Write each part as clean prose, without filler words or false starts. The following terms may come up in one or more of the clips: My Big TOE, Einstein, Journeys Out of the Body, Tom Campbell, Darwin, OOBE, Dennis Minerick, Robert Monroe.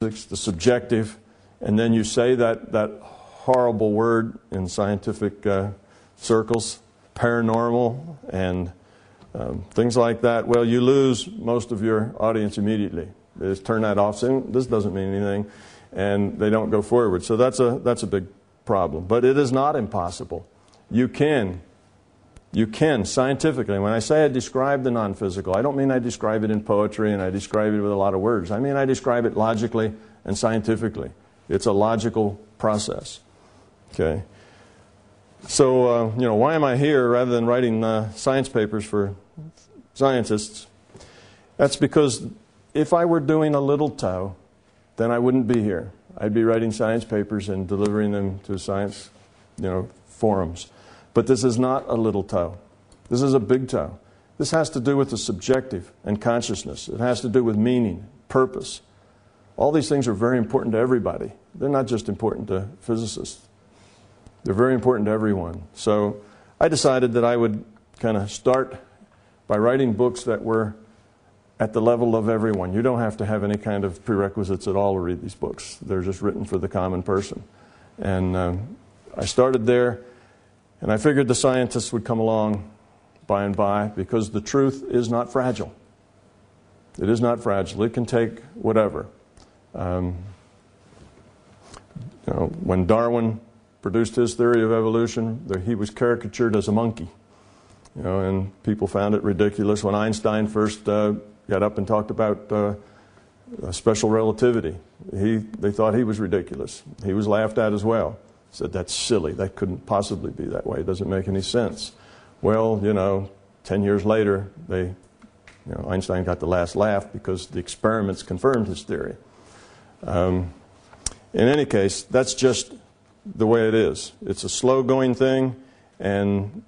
the subjective, and then you say that horrible word in scientific circles, paranormal, and things like that, well, you lose most of your audience immediately. They just turn that off, saying, this doesn't mean anything, and they don't go forward. So that's a big problem. But it is not impossible. You can scientifically, when I say I describe the non-physical, I don't mean I describe it in poetry and I describe it with a lot of words. I mean I describe it logically and scientifically. It's a logical process. Okay. So, why am I here rather than writing science papers for scientists? That's because if I were doing a little toe, then I wouldn't be here. I'd be writing science papers and delivering them to science, forums. But this is not a little toe. This is a big toe. This has to do with the subjective and consciousness. It has to do with meaning, purpose. All these things are very important to everybody. They're not just important to physicists. They're very important to everyone. So I decided that I would kind of start by writing books that were at the level of everyone. You don't have to have any kind of prerequisites at all to read these books. They're just written for the common person. And I started there, and I figured the scientists would come along by and by, because the truth is not fragile. It is not fragile. It can take whatever. When Darwin produced his theory of evolution, he was caricatured as a monkey. And people found it ridiculous. When Einstein first got up and talked about special relativity, they thought he was ridiculous. He was laughed at as well. Said, that's silly. That couldn't possibly be that way. It doesn't make any sense. Well, 10 years later, Einstein got the last laugh because the experiments confirmed his theory. In any case, that's just the way it is. It's a slow-going thing, and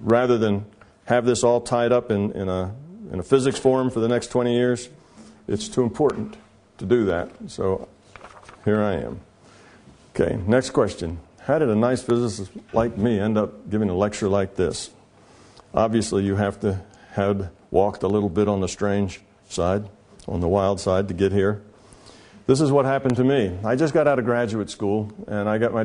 rather than have this all tied up in a physics form for the next 20 years, it's too important to do that. So here I am. Okay, next question. How did a nice physicist like me end up giving a lecture like this? Obviously, you have to have walked a little bit on the strange side, on the wild side, to get here. This is what happened to me. I just got out of graduate school, and I got my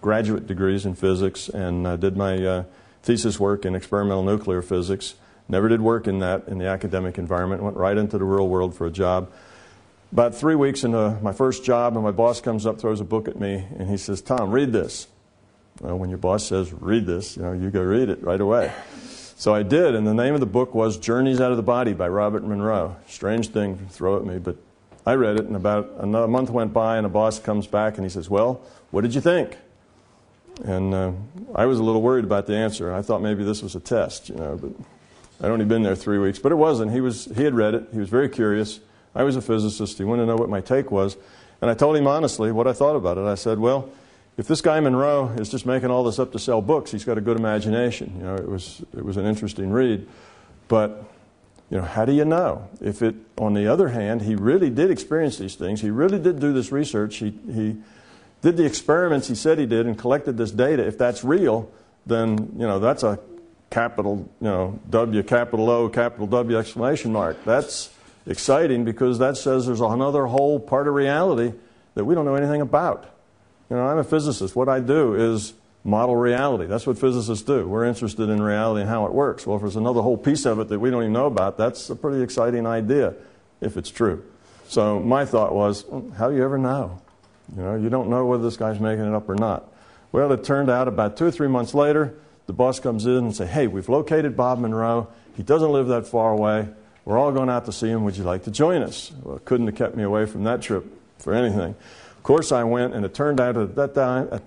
graduate degrees in physics, and I did my thesis work in experimental nuclear physics. Never did work in the academic environment. Went right into the real world for a job. About 3 weeks into my first job, and my boss comes up, throws a book at me, and he says, Tom, read this. Well, when your boss says, read this, you go read it right away. So I did, and the name of the book was Journeys Out of the Body by Robert Monroe. Strange thing to throw at me, but I read it, and about another month went by, and a boss comes back, and he says, well, what did you think? And I was a little worried about the answer. I thought maybe this was a test, but I'd only been there 3 weeks. But it wasn't. He had read it. He was very curious. I was a physicist. He wanted to know what my take was. And I told him honestly what I thought about it. I said, well, if this guy Monroe is just making all this up to sell books, he's got a good imagination. It was an interesting read. But, how do you know? If it, on the other hand, he really did experience these things. He really did do this research. He did the experiments he said he did and collected this data. If that's real, then, that's a capital, W, capital O, capital W, exclamation mark. That's exciting, because that says there's another whole part of reality that we don't know anything about. I'm a physicist. What I do is model reality. That's what physicists do. We're interested in reality and how it works. Well, if there's another whole piece of it that we don't even know about, that's a pretty exciting idea, if it's true. So my thought was, how do you ever know? You don't know whether this guy's making it up or not. Well, it turned out about 2 or 3 months later, the boss comes in and says, hey, we've located Bob Monroe. He doesn't live that far away. We're all going out to see him. Would you like to join us? Well, it couldn't have kept me away from that trip for anything. Of course, I went, and it turned out at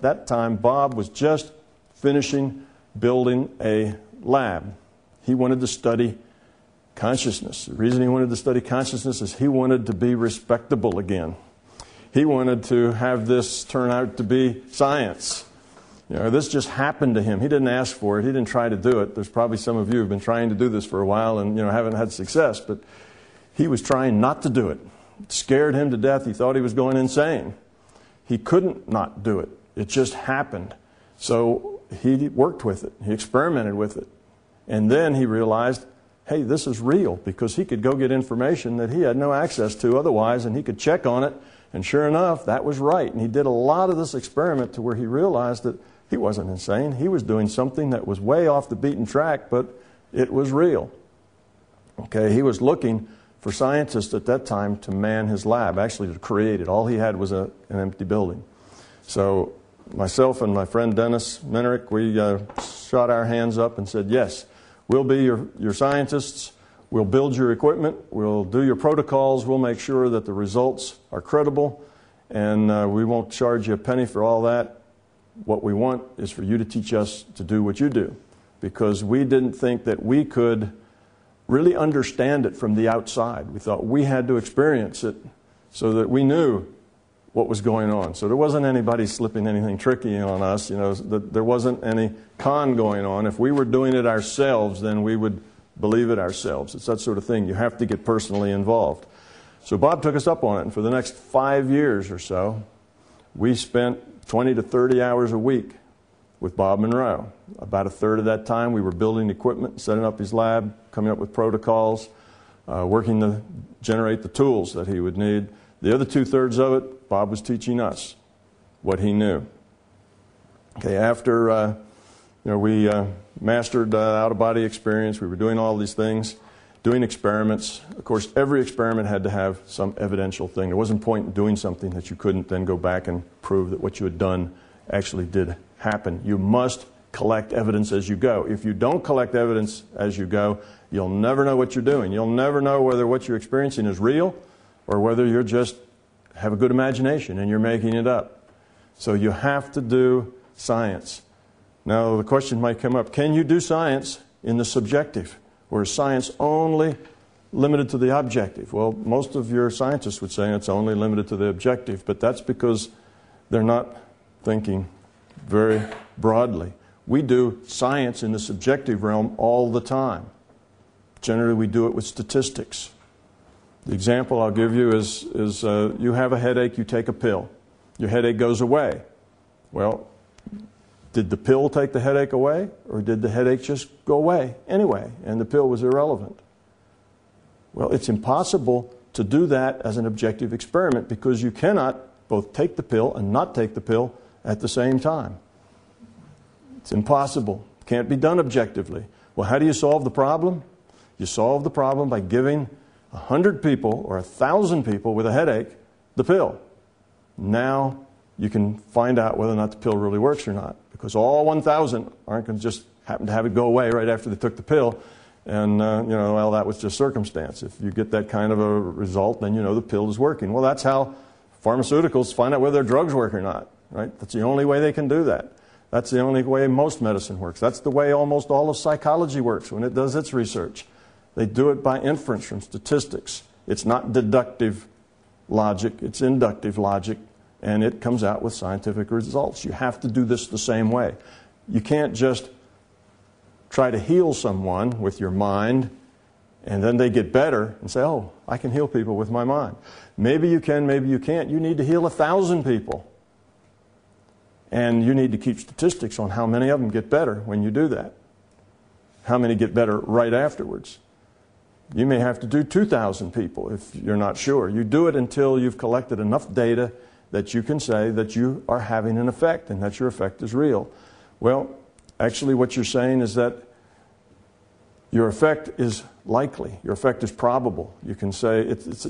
that time, Bob was just finishing building a lab. He wanted to study consciousness. The reason he wanted to study consciousness is he wanted to be respectable again. He wanted to have this turn out to be science. This just happened to him. He didn't ask for it. He didn't try to do it. There's probably some of you who've been trying to do this for a while and haven't had success, but he was trying not to do it. It scared him to death. He thought he was going insane. He couldn't not do it. It just happened. So he worked with it. He experimented with it. And then he realized hey, this is real, because he could go get information that he had no access to otherwise, and he could check on it, and sure enough, that was right. And he did a lot of this experiment to where he realized that he wasn't insane. He was doing something that was way off the beaten track, but it was real. Okay, he was looking for scientists at that time to man his lab, actually to create it. All he had was an empty building. So myself and my friend Dennis Minerick, we shot our hands up and said, yes, we'll be your scientists, we'll build your equipment, we'll do your protocols, we'll make sure that the results are credible, and we won't charge you a penny for all that. What we want is for you to teach us to do what you do, because we didn't think that we could really understand it from the outside. We thought we had to experience it so that we knew what was going on. So there wasn't anybody slipping anything tricky on us, you know, there wasn't any con going on. If we were doing it ourselves, then we would believe it ourselves. It's that sort of thing. You have to get personally involved. So Bob took us up on it, and for the next 5 years or so, we spent 20 to 30 hours a week with Bob Monroe. About a third of that time, we were building equipment, setting up his lab, coming up with protocols, working to generate the tools that he would need. The other two-thirds of it, Bob was teaching us what he knew. Okay, after we mastered out-of-body experience, we were doing all these things, doing experiments. Of course, every experiment had to have some evidential thing. There wasn't point in doing something that you couldn't then go back and prove that what you had done actually did happen. You must collect evidence as you go. If you don't collect evidence as you go, you'll never know what you're doing. You'll never know whether what you're experiencing is real or whether you're just have a good imagination and you're making it up. So you have to do science. Now the question might come up, can you do science in the subjective, or is science only limited to the objective? Well, most of your scientists would say it's only limited to the objective, but that's because they're not thinking very broadly. We do science in the subjective realm all the time. Generally, we do it with statistics. The example I'll give you is you have a headache, you take a pill. Your headache goes away. Well, did the pill take the headache away, or did the headache just go away anyway, and the pill was irrelevant? Well, it's impossible to do that as an objective experiment, because you cannot both take the pill and not take the pill at the same time. It's impossible. Can't be done objectively. Well, how do you solve the problem? You solve the problem by giving 100 people or 1,000 people with a headache the pill. Now you can find out whether or not the pill really works or not, because all 1,000 aren't going to just happen to have it go away right after they took the pill, and well, that was just circumstance. If you get that kind of a result, then you know the pill is working. Well, that's how pharmaceuticals find out whether their drugs work or not, right? That's the only way they can do that. That's the only way most medicine works. That's the way almost all of psychology works when it does its research. They do it by inference from statistics. It's not deductive logic, it's inductive logic, and it comes out with scientific results. You have to do this the same way. You can't just try to heal someone with your mind and then they get better and say, oh, I can heal people with my mind. Maybe you can, maybe you can't. You need to heal 1,000 people. And you need to keep statistics on how many of them get better when you do that. How many get better right afterwards. You may have to do 2,000 people if you're not sure. You do it until you've collected enough data that you can say that you are having an effect and that your effect is real. Well, actually what you're saying is that your effect is likely. Your effect is probable. You can say it's